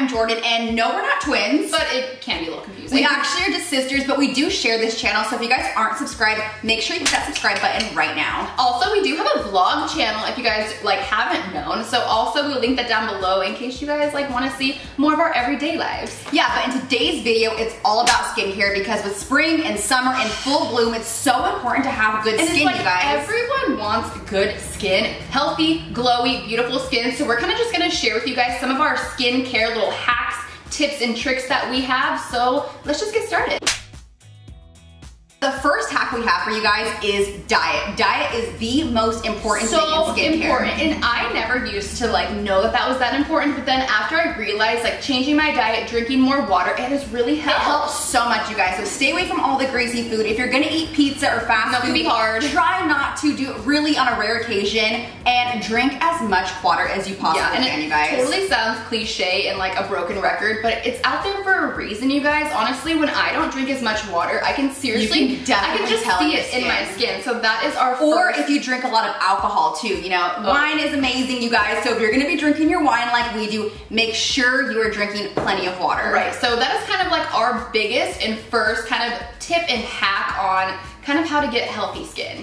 I'm Jordan, and no, we're not twins. But it can be a little confusing. We actually are just sisters, but we do share this channel, so if you guys aren't subscribed, make sure you hit that subscribe button right now. Also, we do have a vlog channel if you guys haven't known, so also we'll link that down below in case you guys want to see more of our everyday lives. Yeah, but in today's video, it's all about skincare, because with spring and summer in full bloom, it's so important to have good skin, you guys. Everyone wants good skin, healthy, glowy, beautiful skin, so we're kind of just going to share with you guys some of our skincare little hacks, tips, and tricks that we have, so let's just get started. The first hack we have for you guys is diet. Diet is the most important thing in skincare. So important, and I never used to know that was that important, but then after I realized changing my diet, drinking more water, it has really helped. It helps so much, you guys, so stay away from all the greasy food. If you're gonna eat pizza or fast food, be hard. Try not to do it really on a rare occasion, and drink as much water as you possibly can, you guys. It totally sounds cliche and like a broken record, but it's out there for a reason, you guys. Honestly, when I don't drink as much water, I can seriously I can just see it in my skin. So that is our first. Or if you drink a lot of alcohol too, you know, wine is amazing, you guys. So if you're gonna be drinking your wine like we do, make sure you are drinking plenty of water. Right, so that is kind of our biggest and first kind of tip and hack on how to get healthy skin.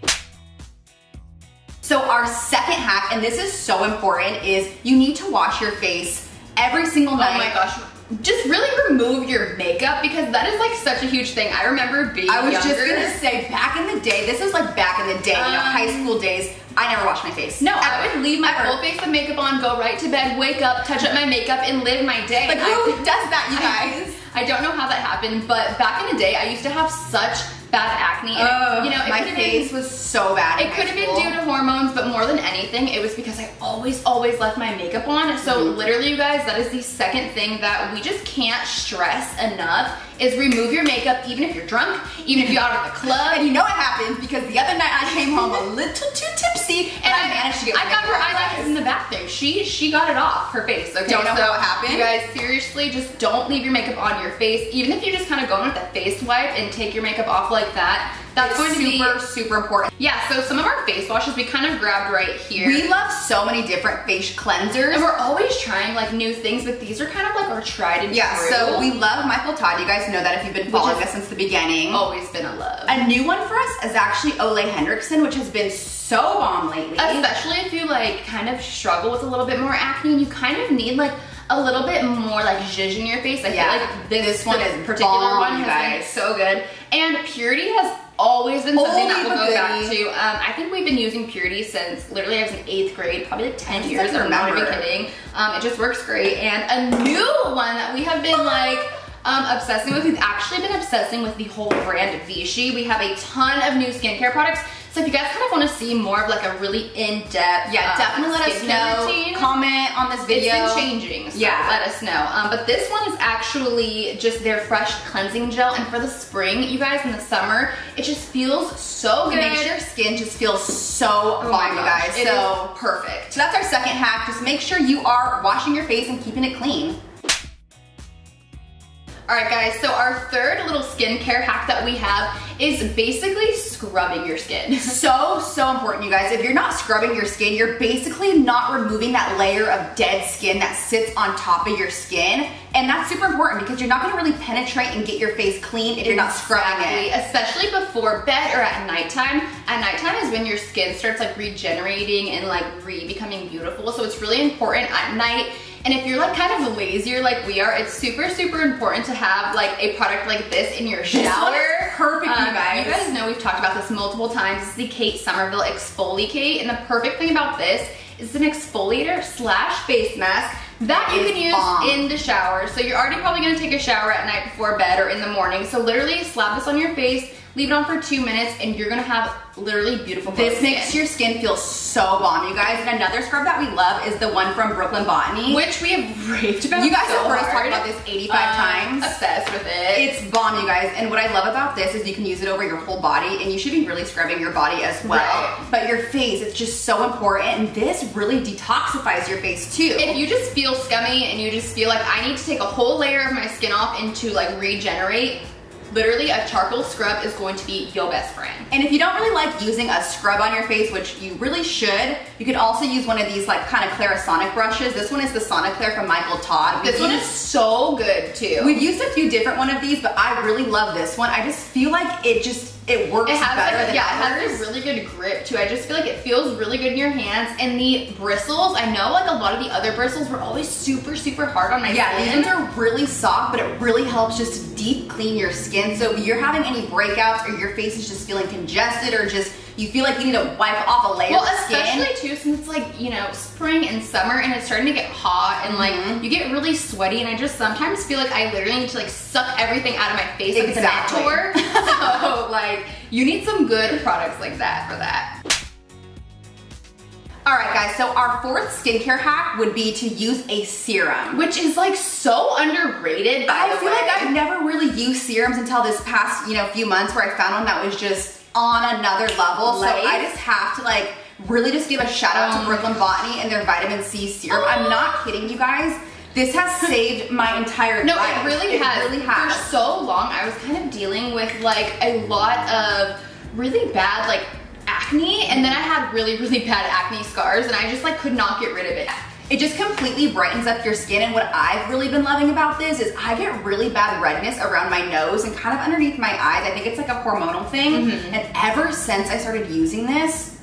So our second hack, and this is so important, is you need to wash your face every single night. Oh my gosh. Just really remove your makeup, because that is such a huge thing. I remember being younger. I was just gonna say, back in the day, this was back in the day, you know, high school days, I never washed my face. No, I would leave my whole face of makeup on, go right to bed, wake up, touch up my makeup, and live my day. Like, who does that, you guys? I don't know how that happened, but back in the day, I used to have such bad acne, and you know, my face was so bad. It could have been due to hormones, but more than anything, it was because I always left my makeup on. So literally, you guys, that is the second thing that we just can't stress enough, is remove your makeup, even if you're drunk, even if you're out at the club. And you know what happened, because the other night I came home a little too tipsy, and I managed to get I got her eyelashes in the bathroom. She got it off her face, okay? Don't know what happened. You guys, seriously, just don't leave your makeup on your face. Even if you just go in with a face wipe and take your makeup off like that, that's going to be super important. Yeah, so some of our face washes we grabbed right here. We love so many different face cleansers, and we're always trying new things, but these are our tried and true. Yeah, so we love Michael Todd. You guys know that if you've been following us since the beginning. Always been a love. A new one for us is actually Ole Henriksel, which has been so bomb lately. Especially if you struggle with a little bit more acne, and you need a little bit more zhuzh in your face. I feel this one is particular one has been so good. And Purity has always been something that we'll go back to. I think we've been using Purity since literally I was in 8th grade, probably 10 years, I'm not even kidding. It just works great. And a new one that we have been obsessing with, we've actually been obsessing with the whole brand Vichy. We have a ton of new skincare products. So if you guys want to see more of a really in-depth, definitely let us know. Routine. Comment on this video. It's been changing, so let us know. But this one is actually just their fresh cleansing gel, and for the spring, you guys, in the summer, it just feels so good. It makes your skin just feels so fine, you guys. So perfect. So that's our second hack. Just make sure you are washing your face and keeping it clean. Alright guys, so our third little skincare hack that we have is basically scrubbing your skin. So important, you guys. If you're not scrubbing your skin, you're basically not removing that layer of dead skin that sits on top of your skin. And that's super important, because you're not gonna really penetrate and get your face clean if you're not scrubbing it. Especially before bed or at nighttime. At nighttime is when your skin starts regenerating and re-becoming beautiful. So it's really important at night. And if you're lazier like we are, it's super important to have a product like this in your shower. This is perfect, you guys. You guys know we've talked about this multiple times. This is the Kate Somerville ExfoliKate, and the perfect thing about this is it's an exfoliator slash face mask that you can use in the shower. So you're already probably gonna take a shower at night before bed or in the morning. So literally slap this on your face, leave it on for 2 minutes, and you're gonna have literally beautiful skin. This makes your skin feel so bomb, you guys. And another scrub that we love is the one from Brooklyn Botany, which we have raved about. You guys have heard us talk about this 85 times. Obsessed with it. It's bomb, you guys. And what I love about this is you can use it over your whole body, and you should be really scrubbing your body as well. Right. But your face, it's just so important. And this really detoxifies your face too. If you just feel scummy and you just feel I need to take a whole layer of my skin off and to regenerate, literally a charcoal scrub is going to be your best friend. And if you don't really like using a scrub on your face, which you really should, you can also use one of these like kind of Clarisonic brushes. This one is the Soniclear from Michael Todd. This one is so good too. We've used a few different one of these, but I really love this one. I just feel like it works better than others. It has a really good grip too. I just feel like it feels really good in your hands. And the bristles, I know like a lot of the other bristles were always super hard on my skin. Yeah, these ones are really soft, but it really helps just to deep clean your skin. So if you're having any breakouts or your face is just feeling congested or just you feel like you need to wipe off a layer of skin. Well, especially too, since it's like, you know, spring and summer and it's starting to get hot and like you get really sweaty, and I just sometimes feel like I literally need to like suck everything out of my face like it's a mentor. So like you need some good products like that for that. Alright guys, so our fourth skincare hack would be to use a serum, which is like so underrated by the way. I feel like I've never really used serums until this past, you know, few months where I found one that was just on another level. Life. So I just have to like really just give a shout out to Brooklyn Botany and their vitamin C serum. I'm not kidding you guys. This has saved my entire life. No, it really has. It really has. For so long I was kind of dealing with like a lot of really bad like acne, and then I had really bad acne scars, and I just like could not get rid of it. It just completely brightens up your skin, and what I've really been loving about this is I get really bad redness around my nose and kind of underneath my eyes. I think it's like a hormonal thing, and ever since I started using this,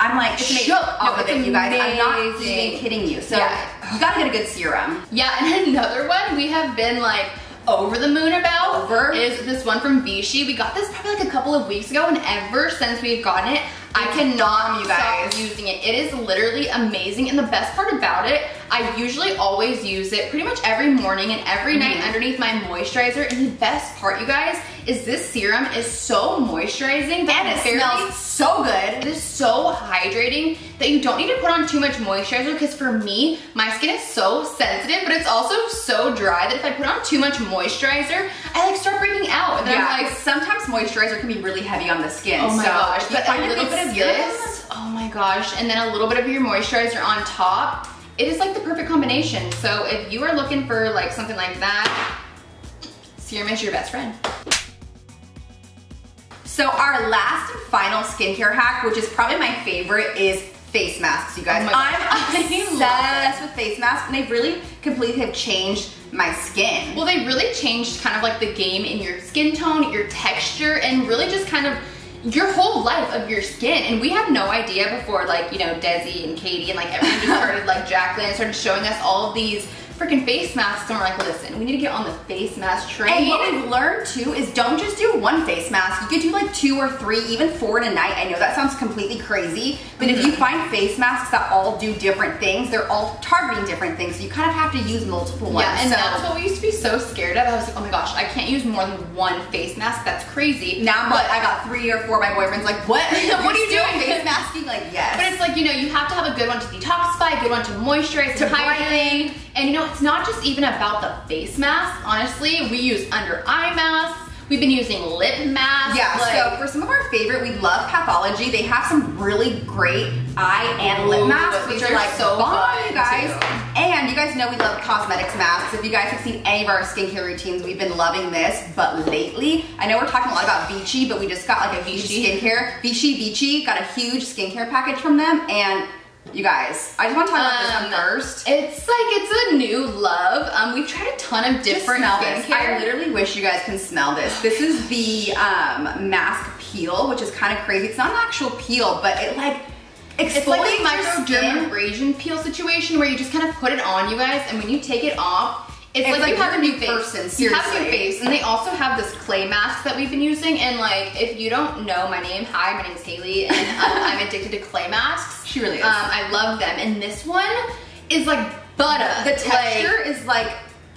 I'm like shook off of it, you guys. I'm not even kidding you. So you gotta get a good serum. Yeah, and another one we have been like over the moon about is this one from Vichy. We got this probably like a couple of weeks ago, and ever since we've gotten it, I cannot stop using it. It is literally amazing, and the best part about it, I usually always use it pretty much every morning and every night underneath my moisturizer, and the best part, you guys, is this serum is so moisturizing that and it smells so good. It is so hydrating that you don't need to put on too much moisturizer, because for me, my skin is so sensitive, but it's also so dry that if I put on too much moisturizer, I like start breaking out. And then I'm like, sometimes moisturizer can be really heavy on the skin. Oh my gosh, but I really of this, oh my gosh, and then a little bit of your moisturizer on top. It is like the perfect combination. So if you are looking for like something like that, serum is your best friend. So our last and final skincare hack, which is probably my favorite, is face masks, you guys. Oh I'm obsessed with face masks, and they really completely have changed my skin. Well, they really changed kind of like the game in your skin tone, your texture, and really just kind of your whole life of your skin. And we had no idea before, like, you know, Desi and Katie and like everyone just started like Jacqueline started showing us all of these freaking face masks, and we're like, listen, we need to get on the face mask train. And what we've learned too is don't just do one face mask. You could do like 2 or 3, even 4 in a night. I know that sounds completely crazy, but if you find face masks that all do different things, they're all targeting different things, so you kind of have to use multiple ones. Yeah, and that's what we used to be so scared of. I was like, oh my gosh, I can't use more than one face mask. That's crazy. Now I'm like, I got 3 or 4. My boyfriend's like, what? What are you doing? Face masking? Like, yes. But it's like, you know, you have to have a good one to detoxify, a good one to moisturize, to hydrating. And you know, it's not just even about the face mask. Honestly, we use under eye masks. We've been using lip masks. Yeah, like, so for some of our favorite, we love Pathology. They have some really great eye and lip masks, which are like so bomb, you guys. And you guys know we love cosmetics masks. If you guys have seen any of our skincare routines, we've been loving this. But lately, I know we're talking a lot about Vichy, but we just got like a Vichy skincare. Vichy got a huge skincare package from them, and you guys, I just want to talk about this one first. It's like, it's a new love. We've tried a ton of different skincare. I literally wish you guys can smell this. This is the mask peel, which is kind of crazy. It's not an actual peel, but it like exfoliates your skin. Microdermabrasion peel situation where you just kind of put it on, you guys, and when you take it off, it's like you have a new person, seriously. You have a new face, and they also have this clay mask that we've been using, and like, if you don't know my name, hi, my name's Haley, and I'm addicted to clay masks. She really is. I love them, and this one is like butter. The texture like,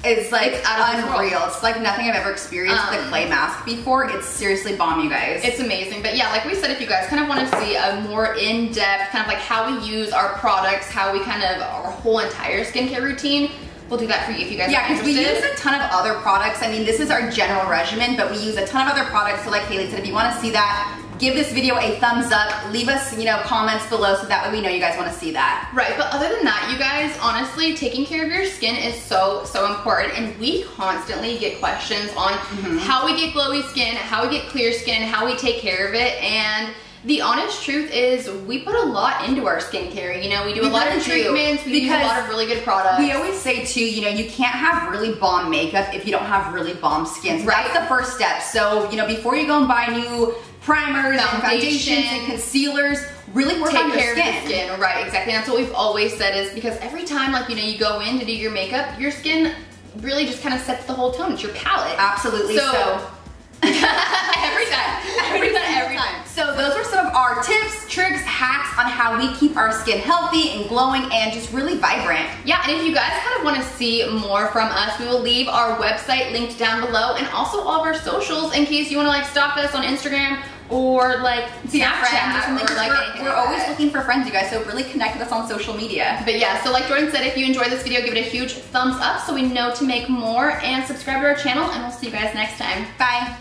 is like unreal. It's like nothing I've ever experienced with a clay mask before. It's seriously bomb, you guys. It's amazing. But yeah, like we said, if you guys kind of want to see a more in-depth, kind of like how we use our products, how we kind of, our whole entire skincare routine, we'll do that for you if you guys are interested. Yeah, because we use a ton of other products. I mean, this is our general regimen, but we use a ton of other products. So like Haley said, if you want to see that, give this video a thumbs up. Leave us, you know, comments below so that way we know you guys want to see that. Right, but other than that, you guys, honestly, taking care of your skin is so, so important. And we constantly get questions on how we get glowy skin, how we get clear skin, how we take care of it. And the honest truth is we put a lot into our skincare. You know, we do a lot of treatments, we use a lot of really good products. We always say too, you know, you can't have really bomb makeup if you don't have really bomb skin. So that's the first step. So, you know, before you go and buy new primers and foundations and concealers, really work on your skin. Take care of your skin, right, exactly. And that's what we've always said is because every time, like, you know, you go in to do your makeup, your skin really just kind of sets the whole tone. It's your palette. Absolutely. So every time. So those were some of our tips, tricks, hacks on how we keep our skin healthy and glowing and just really vibrant. Yeah, and if you guys kind of want to see more from us, we will leave our website linked down below and also all of our socials in case you want to like stalk us on Instagram or like Snapchat or something. Or, like, we're always looking for friends, you guys, so really connect with us on social media. But yeah, so like Jordan said, if you enjoyed this video, give it a huge thumbs up so we know to make more, and subscribe to our channel, and we'll see you guys next time. Bye.